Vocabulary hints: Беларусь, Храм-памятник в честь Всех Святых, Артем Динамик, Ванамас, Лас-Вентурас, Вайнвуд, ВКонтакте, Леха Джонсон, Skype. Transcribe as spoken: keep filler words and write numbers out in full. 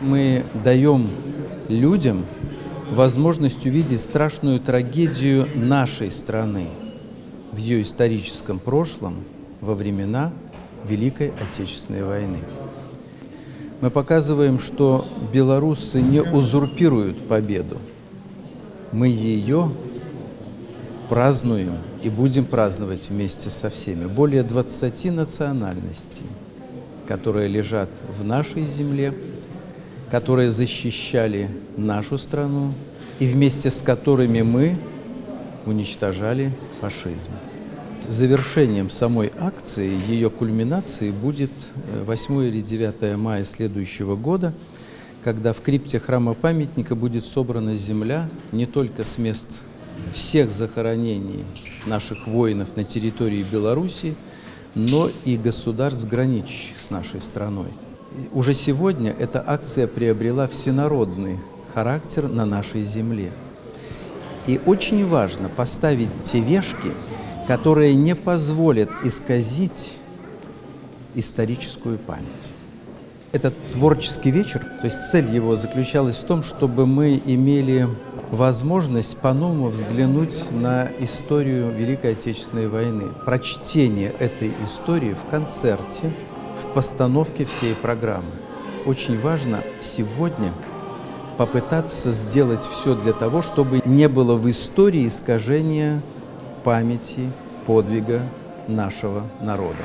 мы даем людям возможность увидеть страшную трагедию нашей страны в ее историческом прошлом во времена Великой Отечественной войны. Мы показываем, что белорусы не узурпируют победу. Мы ее празднуем и будем праздновать вместе со всеми. Более двадцати национальностей, которые лежат в нашей земле, которые защищали нашу страну и вместе с которыми мы уничтожали фашизм. Завершением самой акции, ее кульминацией будет восьмое или девятое мая следующего года, когда в крипте храма памятника будет собрана земля не только с мест всех захоронений наших воинов на территории Беларуси, но и государств, граничащих с нашей страной. Уже сегодня эта акция приобрела всенародный характер на нашей земле. И очень важно поставить те вешки, которые не позволят исказить историческую память. Этот творческий вечер, то есть цель его заключалась в том, чтобы мы имели возможность по-новому взглянуть на историю Великой Отечественной войны. Прочтение этой истории в концерте, в постановке всей программы. Очень важно сегодня попытаться сделать все для того, чтобы не было в истории искажения памяти, подвига нашего народа.